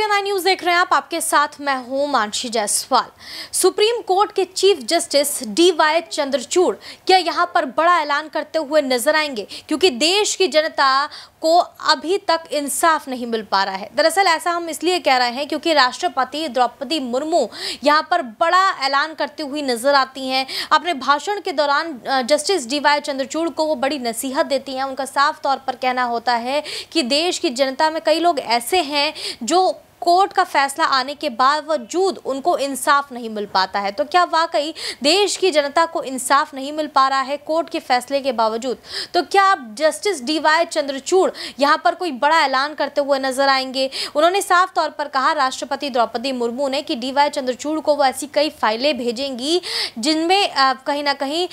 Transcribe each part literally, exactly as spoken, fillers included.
S P N nine news देख रहे हैं आप, आपके साथ मैं हूं मानसी जायसवाल। सुप्रीम कोर्ट के chief justice D Y Chandrachud क्या यहां पर बड़ा ऐलान करते हुए नजर आएंगे, क्योंकि देश की जनता को अभी तक इंसाफ नहीं मिल पा रहा है। दरअसल ऐसा हम इसलिए कह रहे हैं क्योंकि राष्ट्रपति द्रौपदी मुर्मू यहाँ पर बड़ा ऐलान करती हुई नजर आती हैं। अपने भाषण के दौरान जस्टिस डी वाई चंद्रचूड़ को वो बड़ी नसीहत देती हैं। उनका साफ तौर पर कहना होता है कि देश की जनता में कई लोग ऐसे हैं जो कोर्ट का फैसला आने के बावजूद उनको इंसाफ नहीं मिल पाता है। तो क्या वाकई देश की जनता को इंसाफ नहीं मिल पा रहा है कोर्ट के फैसले के बावजूद? तो क्या आप जस्टिस डी वाई चंद्रचूड़ यहां पर कोई बड़ा ऐलान करते हुए नजर आएंगे? उन्होंने साफ तौर पर कहा राष्ट्रपति द्रौपदी मुर्मू ने कि डी वाई चंद्रचूड़ को वो ऐसी कई फाइलें भेजेंगी जिनमें कहीं ना कहीं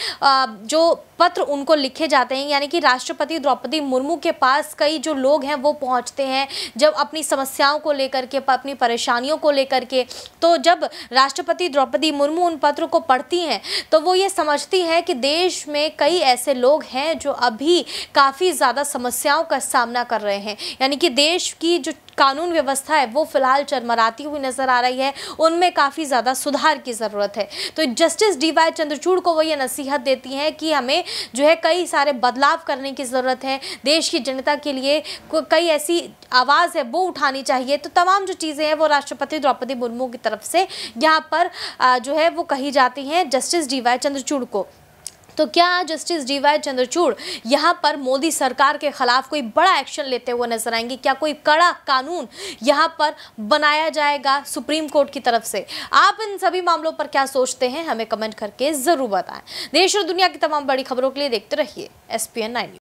जो पत्र उनको लिखे जाते हैं, यानी कि राष्ट्रपति द्रौपदी मुर्मू के पास कई जो लोग हैं वो पहुंचते हैं जब अपनी समस्याओं को लेकर के, अपनी परेशानियों को लेकर के। तो जब राष्ट्रपति द्रौपदी मुर्मू उन पत्रों को पढ़ती हैं तो वो ये समझती हैं कि देश में कई ऐसे लोग हैं जो अभी काफ़ी ज़्यादा समस्याओं का सामना कर रहे हैं, यानी कि देश की जो कानून व्यवस्था है वो फिलहाल चरमराती हुई नज़र आ रही है, उनमें काफ़ी ज़्यादा सुधार की ज़रूरत है। तो जस्टिस डी वाई चंद्रचूड़ को वो ये नसीहत देती हैं कि हमें जो है कई सारे बदलाव करने की ज़रूरत है, देश की जनता के लिए कई ऐसी आवाज़ है वो उठानी चाहिए। तो तमाम जो चीज़ें हैं वो राष्ट्रपति द्रौपदी मुर्मू की तरफ से यहाँ पर जो है वो कही जाती हैं जस्टिस डी वाई चंद्रचूड़ को। तो क्या जस्टिस डी वाई चंद्रचूड़ यहाँ पर मोदी सरकार के खिलाफ कोई बड़ा एक्शन लेते हुए नजर आएंगे? क्या कोई कड़ा कानून यहाँ पर बनाया जाएगा सुप्रीम कोर्ट की तरफ से? आप इन सभी मामलों पर क्या सोचते हैं हमें कमेंट करके ज़रूर बताएं। देश और दुनिया की तमाम बड़ी खबरों के लिए देखते रहिए एस पी एन नाइन।